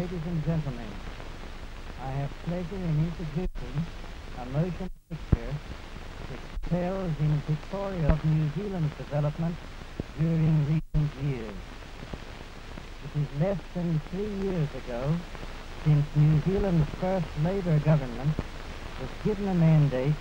Ladies and gentlemen, I have pleasure in introducing a motion picture which tells in Victoria of New Zealand's development during recent years. It is less than 3 years ago since New Zealand's first Labour government was given a mandate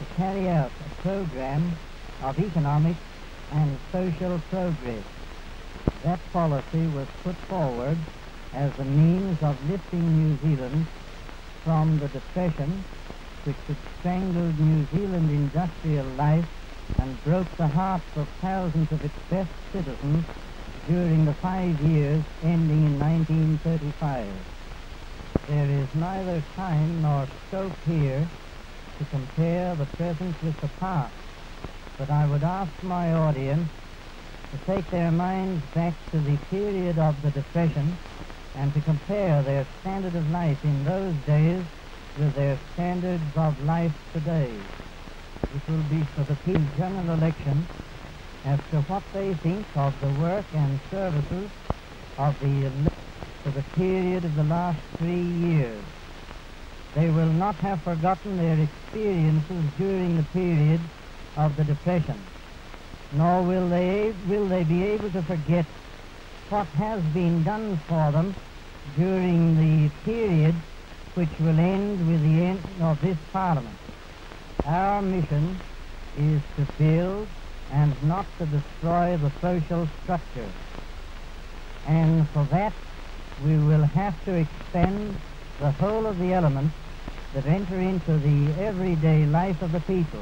to carry out a programme of economic and social progress. That policy was put forward as a means of lifting New Zealand from the depression which had strangled New Zealand industrial life and broke the hearts of thousands of its best citizens during the 5 years ending in 1935. There is neither time nor scope here to compare the present with the past, but I would ask my audience to take their minds back to the period of the Depression and to compare their standard of life in those days with their standards of life today. It will be for the People's General Election as to what they think of the work and services of the elect for the period of the last 3 years. They will not have forgotten their experiences during the period of the Depression, nor will they be able to forget what has been done for them during the period which will end with the end of this Parliament. Our mission is to build and not to destroy the social structure. And for that, we will have to expend the whole of the elements that enter into the everyday life of the people,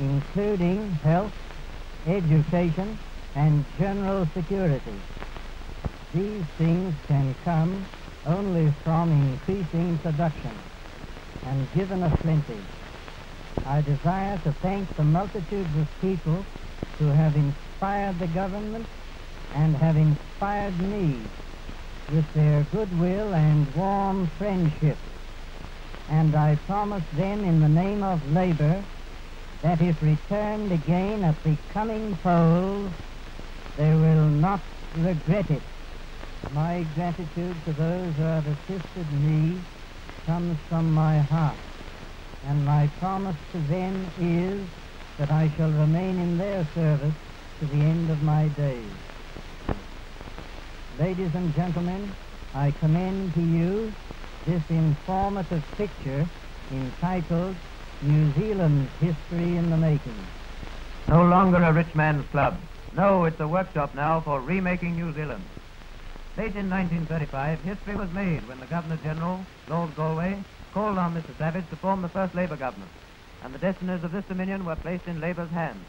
including health, education, and general security. These things can come only from increasing production, and given a plenty. I desire to thank the multitudes of people who have inspired the government and have inspired me with their goodwill and warm friendship. And I promise them in the name of Labour that if returned again at the coming polls, they will not regret it. My gratitude to those who have assisted me comes from my heart, and my promise to them is that I shall remain in their service to the end of my days. Ladies and gentlemen, I commend to you this informative picture entitled New Zealand's History in the Making. No longer a rich man's club. No, it's a workshop now for remaking New Zealand. Late in 1935, history was made when the Governor-General, Lord Galway, called on Mr. Savage to form the first Labour government, and the destinies of this dominion were placed in Labour's hands.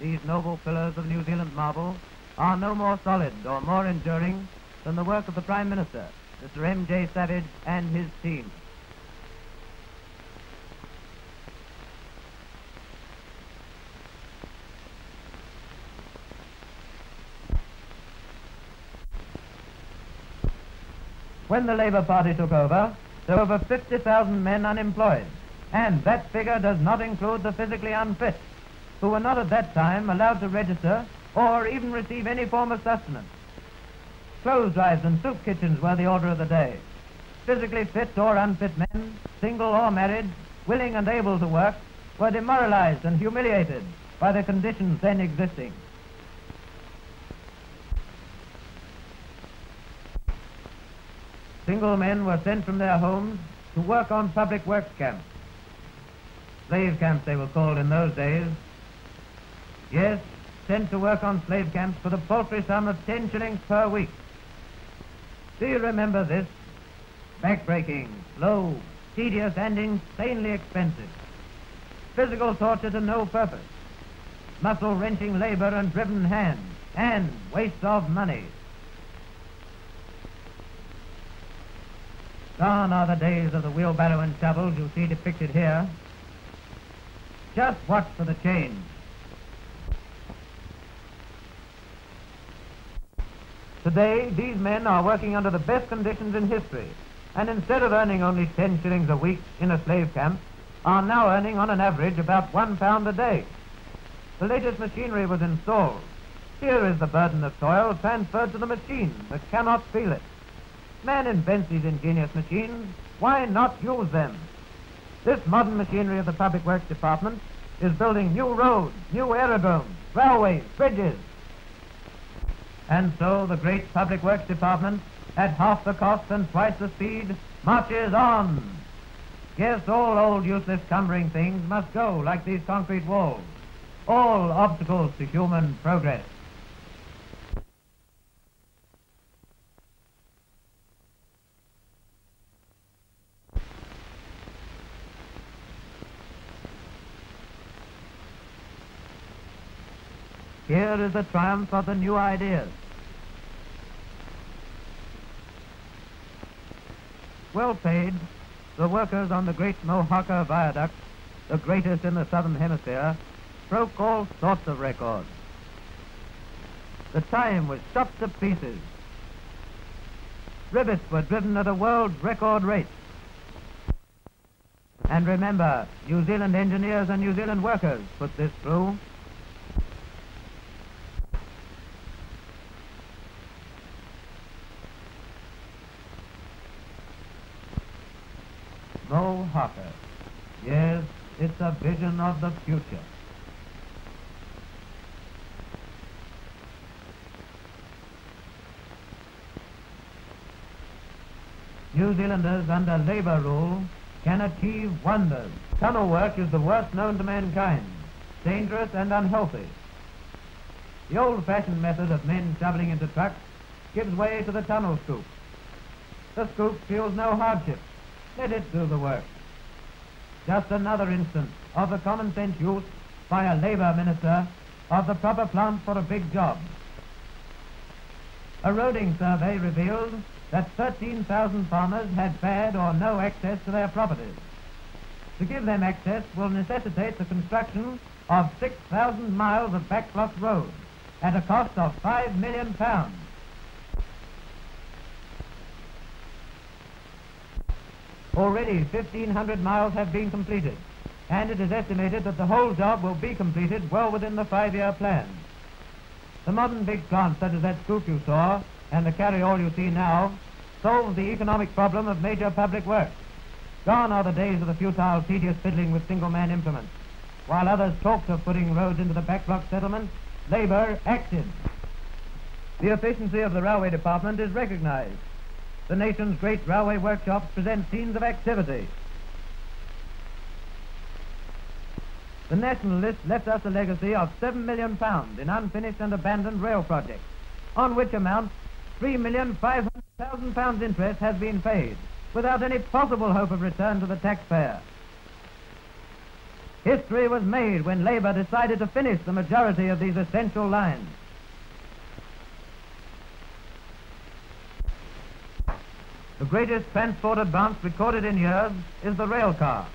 These noble pillars of New Zealand marble are no more solid or more enduring than the work of the Prime Minister, Mr. M.J. Savage and his team. When the Labour Party took over, there were over 50,000 men unemployed, and that figure does not include the physically unfit, who were not at that time allowed to register or even receive any form of sustenance. Clothes drives and soup kitchens were the order of the day. Physically fit or unfit men, single or married, willing and able to work, were demoralized and humiliated by the conditions then existing. Single men were sent from their homes to work on public works camps. Slave camps they were called in those days. Yes, sent to work on slave camps for the paltry sum of 10 shillings per week. Do you remember this? Backbreaking, slow, tedious, and insanely expensive. Physical torture to no purpose. Muscle-wrenching labor and driven hands, and waste of money. Gone are the days of the wheelbarrow and shovels you see depicted here. Just watch for the change. Today, these men are working under the best conditions in history, and instead of earning only 10 shillings a week in a slave camp, are now earning on an average about £1 a day. The latest machinery was installed. Here is the burden of toil transferred to the machine that cannot feel it. Man invents these ingenious machines. Why not use them? This modern machinery of the Public Works Department is building new roads, new aerodromes, railways, bridges. And so the great Public Works Department, at half the cost and twice the speed, marches on. Yes, all old useless cumbering things must go, like these concrete walls. All obstacles to human progress. Here is the triumph of the new ideas. Well paid, the workers on the great Mohaka Viaduct, the greatest in the Southern Hemisphere, broke all sorts of records. The time was shot to pieces. Rivets were driven at a world record rate. And remember, New Zealand engineers and New Zealand workers put this through. Mohaka. Yes, it's a vision of the future. New Zealanders under Labour rule can achieve wonders. Tunnel work is the worst known to mankind, dangerous and unhealthy. The old-fashioned method of men shoveling into trucks gives way to the tunnel scoop. The scoop feels no hardship. Let it do the work. Just another instance of the common sense use by a Labour minister of the proper plant for a big job. A roading survey revealed that 13,000 farmers had bad or no access to their properties. To give them access will necessitate the construction of 6,000 miles of backlot roads at a cost of £5 million. Already 1,500 miles have been completed, and it is estimated that the whole job will be completed well within the 5-year plan. The modern big plants such as that scoop you saw and the carry-all you see now solves the economic problem of major public works. Gone are the days of the futile, tedious fiddling with single-man implements. While others talked of putting roads into the backlot settlements, Labour acted. The efficiency of the railway department is recognised. The nation's great railway workshops present scenes of activity. The Nationalists left us a legacy of £7 million in unfinished and abandoned rail projects, on which amount £3,500,000 interest has been paid, without any possible hope of return to the taxpayer. History was made when Labour decided to finish the majority of these essential lines. The greatest transport advance recorded in years is the rail car.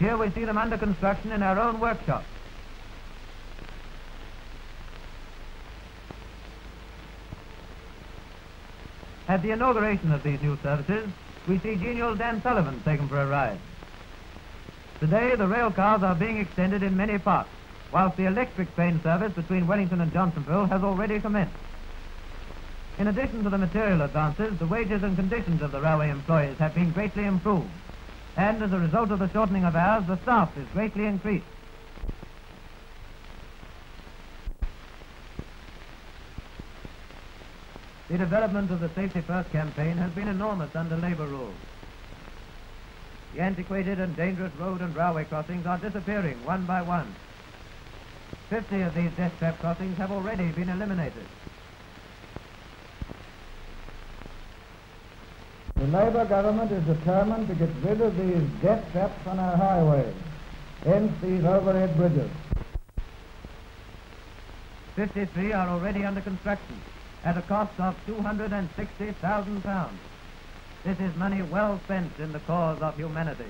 Here we see them under construction in our own workshops. At the inauguration of these new services, we see genial Dan Sullivan taken for a ride. Today, the rail cars are being extended in many parts, whilst the electric train service between Wellington and Johnsonville has already commenced. In addition to the material advances, the wages and conditions of the railway employees have been greatly improved, and as a result of the shortening of hours, the staff is greatly increased. The development of the Safety First campaign has been enormous under Labour rule. The antiquated and dangerous road and railway crossings are disappearing one by one. 50 of these death trap crossings have already been eliminated. The Labour government is determined to get rid of these death traps on our highways, hence these overhead bridges. 53 are already under construction at a cost of £260,000. This is money well spent in the cause of humanity.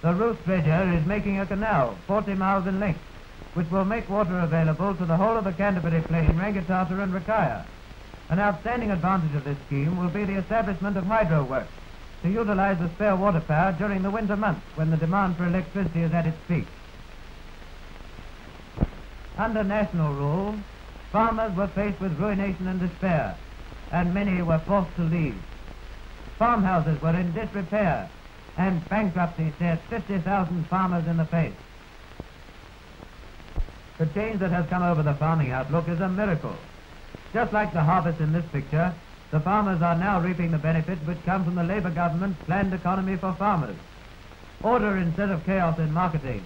The Root Dredger is making a canal 40 miles in length, which will make water available to the whole of the Canterbury Plain, Rangitata and Rakaia. An outstanding advantage of this scheme will be the establishment of hydro works to utilize the spare water power during the winter months when the demand for electricity is at its peak. Under national rule, farmers were faced with ruination and despair. and many were forced to leave. Farmhouses were in disrepair, and bankruptcy stared 50,000 farmers in the face. The change that has come over the farming outlook is a miracle. Just like the harvest in this picture, the farmers are now reaping the benefits which come from the Labour government's planned economy for farmers. Order instead of chaos in marketing,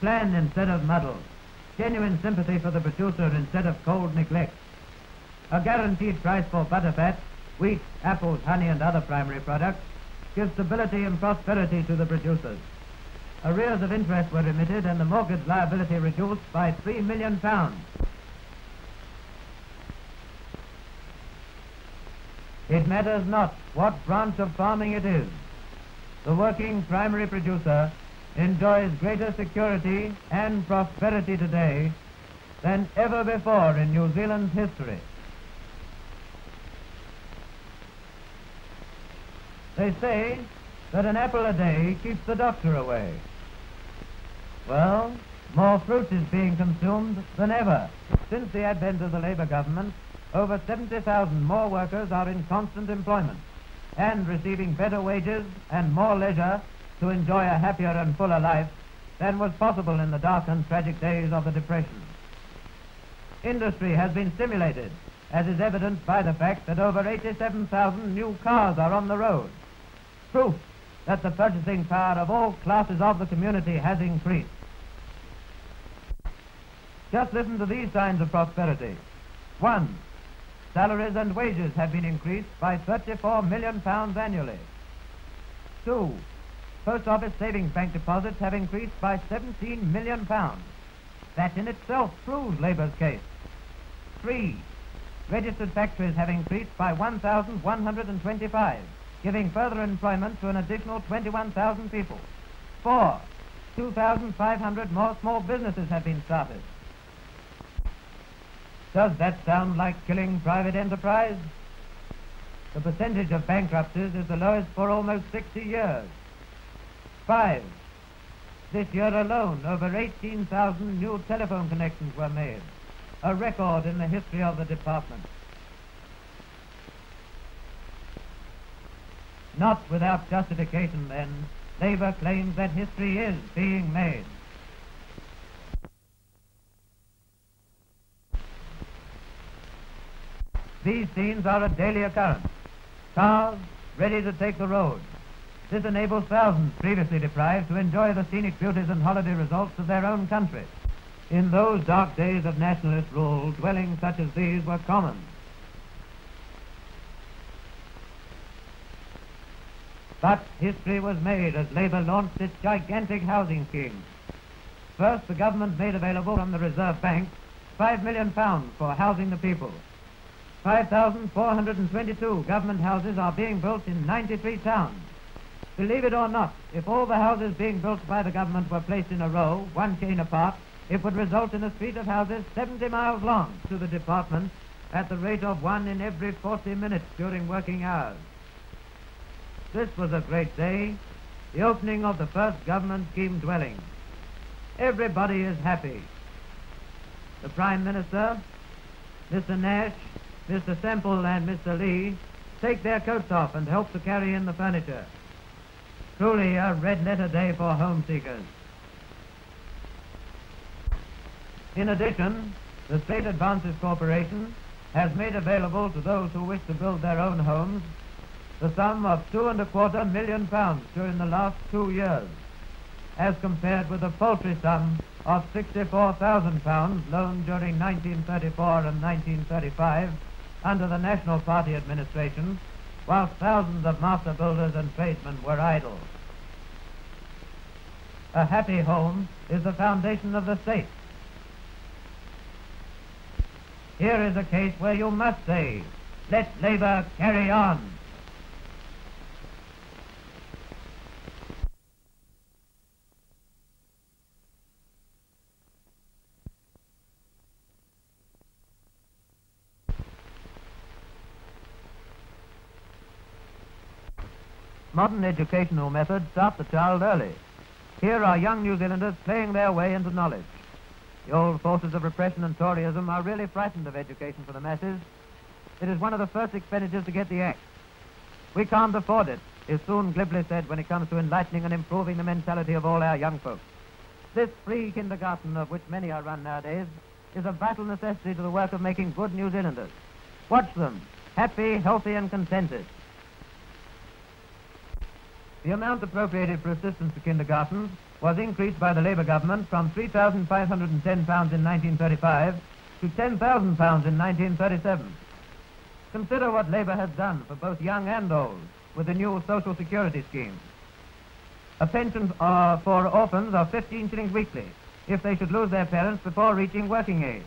plan instead of muddle, genuine sympathy for the producer instead of cold neglect, a guaranteed price for butterfat, wheat, apples, honey and other primary products, gives stability and prosperity to the producers. Arrears of interest were remitted and the mortgage liability reduced by £3 million. It matters not what branch of farming it is. The working primary producer enjoys greater security and prosperity today than ever before in New Zealand's history. They say that an apple a day keeps the doctor away. Well, more fruit is being consumed than ever. Since the advent of the Labour government, over 70,000 more workers are in constant employment and receiving better wages and more leisure to enjoy a happier and fuller life than was possible in the dark and tragic days of the Depression. Industry has been stimulated, as is evidenced by the fact that over 87,000 new cars are on the road, proof that the purchasing power of all classes of the community has increased. Just listen to these signs of prosperity. 1. Salaries and wages have been increased by £34 million annually. 2. Post office savings bank deposits have increased by £17 million. That in itself proves Labour's case. 3. Registered factories have increased by 1,125, giving further employment to an additional 21,000 people. 4. 2,500 more small businesses have been started. Does that sound like killing private enterprise? The percentage of bankruptcies is the lowest for almost 60 years. 5. This year alone, over 18,000 new telephone connections were made, a record in the history of the department. Not without justification, then, Labour claims that history is being made. These scenes are a daily occurrence. Cars ready to take the road. This enables thousands previously deprived to enjoy the scenic beauties and holiday resorts of their own country. In those dark days of nationalist rule, dwellings such as these were common. But history was made as Labour launched its gigantic housing scheme. First, the government made available from the Reserve Bank £5 million for housing the people. 5,422 government houses are being built in 93 towns. Believe it or not, if all the houses being built by the government were placed in a row, one chain apart, it would result in a street of houses 70 miles long to the department at the rate of one in every 40 minutes during working hours. This was a great day, the opening of the first government scheme dwelling. Everybody is happy. The Prime Minister, Mr. Nash, Mr. Semple and Mr. Lee take their coats off and help to carry in the furniture. Truly a red-letter day for homeseekers. In addition, the State Advances Corporation has made available to those who wish to build their own homes the sum of £2.25 million during the last 2 years, as compared with a paltry sum of £64,000 loaned during 1934 and 1935 under the National Party administration, whilst thousands of master builders and tradesmen were idle. A happy home is the foundation of the state. Here is a case where you must say, let Labour carry on. Modern educational methods start the child early. Here are young New Zealanders playing their way into knowledge. The old forces of repression and Toryism are really frightened of education for the masses, It is one of the first expenditures to get the Act. We can't afford it, is soon glibly said when it comes to enlightening and improving the mentality of all our young folks. This free kindergarten, of which many are run nowadays, is a vital necessity to the work of making good New Zealanders. Watch them, happy, healthy and contented. The amount appropriated for assistance to kindergarten was increased by the Labour government from £3,510 in 1935 to £10,000 in 1937. Consider what Labour has done for both young and old with the new Social Security scheme. A pension for orphans of 15 shillings weekly if they should lose their parents before reaching working age.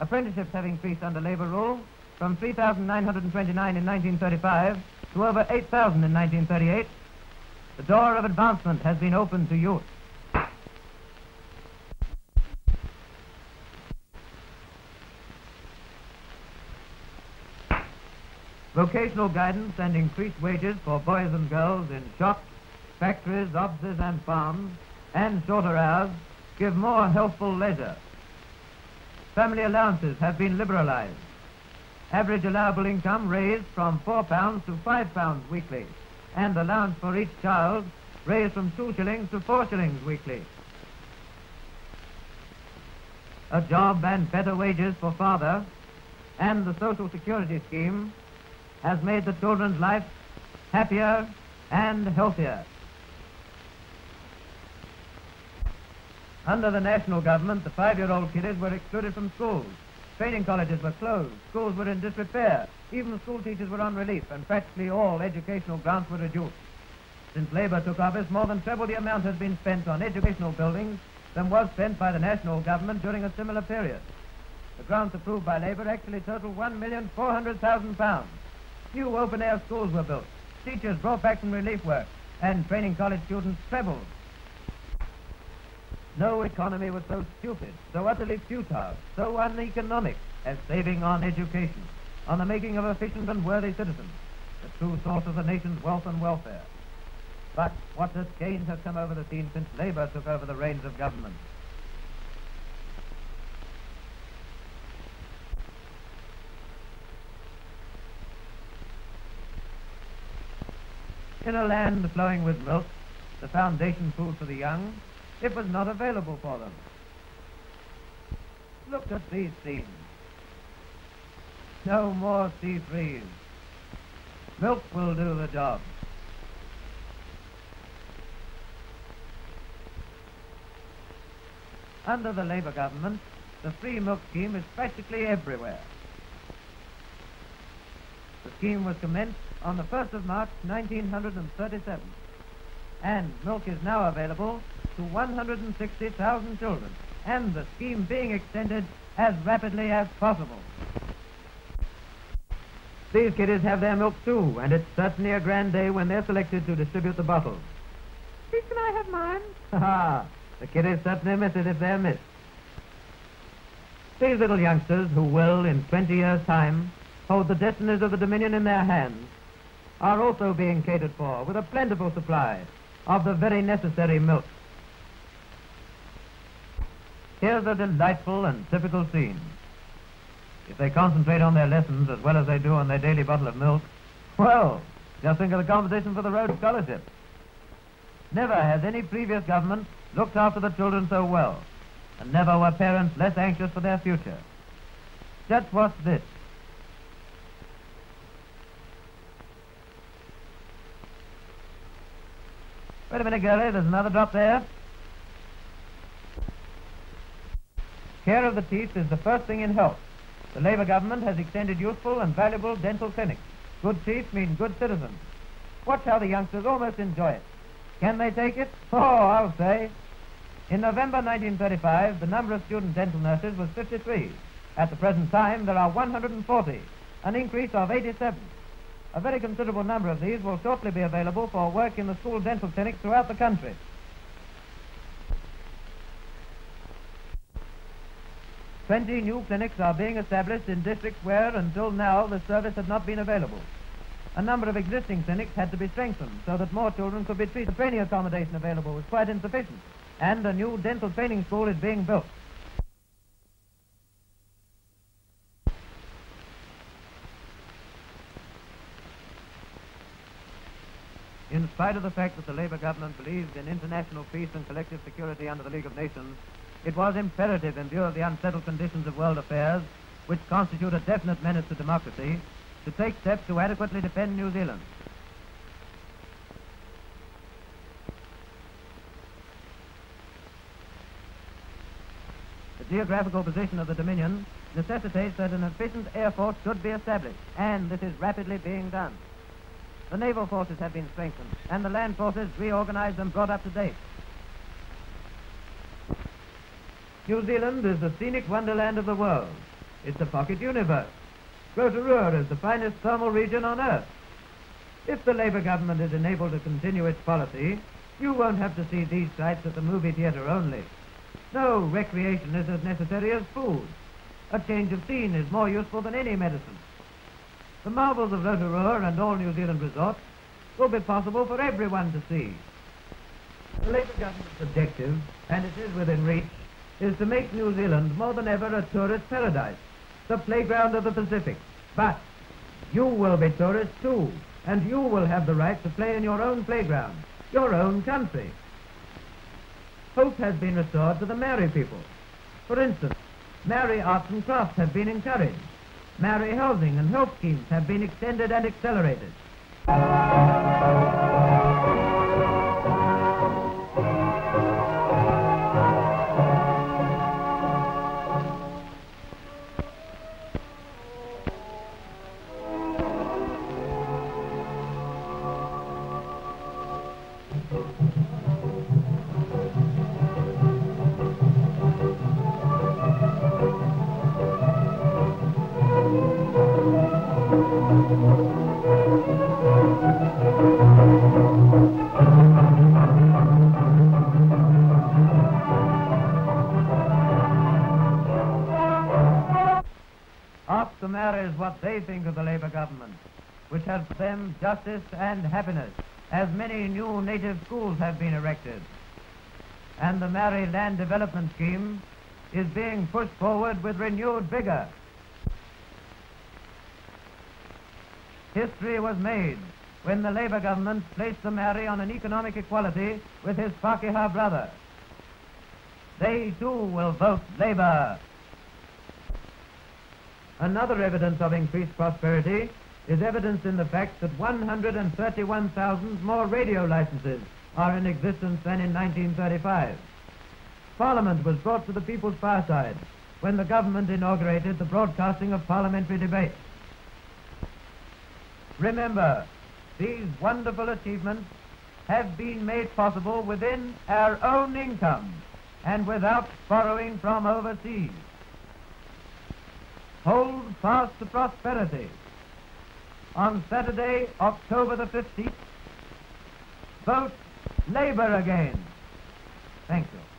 Apprenticeships have increased under Labour rule from 3,929 in 1935 to over 8,000 in 1938. The door of advancement has been opened to youth. Vocational guidance and increased wages for boys and girls in shops, factories, offices and farms, and shorter hours give more healthful leisure. Family allowances have been liberalised. Average allowable income raised from £4 to £5 weekly, and allowance for each child raised from 2 shillings to 4 shillings weekly. A job and better wages for father, and the Social Security scheme has made the children's life happier and healthier. Under the national government, the 5-year-old kiddies were excluded from schools. Training colleges were closed, schools were in disrepair, even school teachers were on relief, and practically all educational grants were reduced. Since Labour took office, more than treble the amount has been spent on educational buildings than was spent by the national government during a similar period. The grants approved by Labour actually total £1,400,000. Few open-air schools were built, teachers brought back from relief work, and training college students trebled. No economy was so stupid, so utterly futile, so uneconomic as saving on education, on the making of efficient and worthy citizens, the true source of the nation's wealth and welfare. But what has gains have come over the scene since Labour took over the reins of government. In a land flowing with milk, the foundation food for the young, it was not available for them. Look at these scenes. No more sea freeze. Milk will do the job. Under the Labour government, the free milk scheme is practically everywhere. The scheme was commenced on the 1st of March, 1937, and milk is now available to 160,000 children, and the scheme being extended as rapidly as possible. These kiddies have their milk too, and it's certainly a grand day when they're selected to distribute the bottles. Please can I have mine? Ha! The kiddies certainly miss it if they're missed. These little youngsters who will, in 20 years' time, hold the destinies of the Dominion in their hands, are also being catered for with a plentiful supply of the very necessary milk. Here's a delightful and typical scene. If they concentrate on their lessons as well as they do on their daily bottle of milk, well, just think of the competition for the Rhodes Scholarship. Never has any previous government looked after the children so well, and never were parents less anxious for their future. Just watch this. Wait a minute, girlie, there's another drop there. Care of the teeth is the first thing in health. The Labour government has extended useful and valuable dental clinics. Good teeth mean good citizens. Watch how the youngsters almost enjoy it. Can they take it? Oh, I'll say. In November 1935, the number of student dental nurses was 53. At the present time, there are 140, an increase of 87. A very considerable number of these will shortly be available for work in the school dental clinics throughout the country. Twenty new clinics are being established in districts where, until now, the service had not been available. A number of existing clinics had to be strengthened so that more children could be treated. The training accommodation available was quite insufficient, and a new dental training school is being built. In spite of the fact that the Labour government believed in international peace and collective security under the League of Nations, it was imperative, in view of the unsettled conditions of world affairs, which constitute a definite menace to democracy, to take steps to adequately defend New Zealand. The geographical position of the Dominion necessitates that an efficient air force should be established, and this is rapidly being done. The naval forces have been strengthened, and the land forces reorganized and brought up to date. New Zealand is the scenic wonderland of the world. It's a pocket universe. Rotorua is the finest thermal region on Earth. If the Labour government is enabled to continue its policy, you won't have to see these sights at the movie theatre only. No, recreation is as necessary as food. A change of scene is more useful than any medicine. The marvels of Rotorua and all New Zealand resorts will be possible for everyone to see. The Labour government's objective, and it is within reach, is to make New Zealand more than ever a tourist paradise, the playground of the Pacific. But you will be tourists too, and you will have the right to play in your own playground, your own country. Hope has been restored to the Maori people. For instance, Maori arts and crafts have been encouraged. Maori housing and health schemes have been extended and accelerated. They think of the Labour government, which has for them justice and happiness, as many new native schools have been erected. And the Maori land development scheme is being pushed forward with renewed vigour. History was made when the Labour government placed the Maori on an economic equality with his Pakeha brother. They too will vote Labour. Another evidence of increased prosperity is evidenced in the fact that 131,000 more radio licenses are in existence than in 1935. Parliament was brought to the people's fireside when the government inaugurated the broadcasting of parliamentary debates. Remember, these wonderful achievements have been made possible within our own income and without borrowing from overseas. Hold fast to prosperity. On Saturday, October the 15th, vote Labour again. Thank you.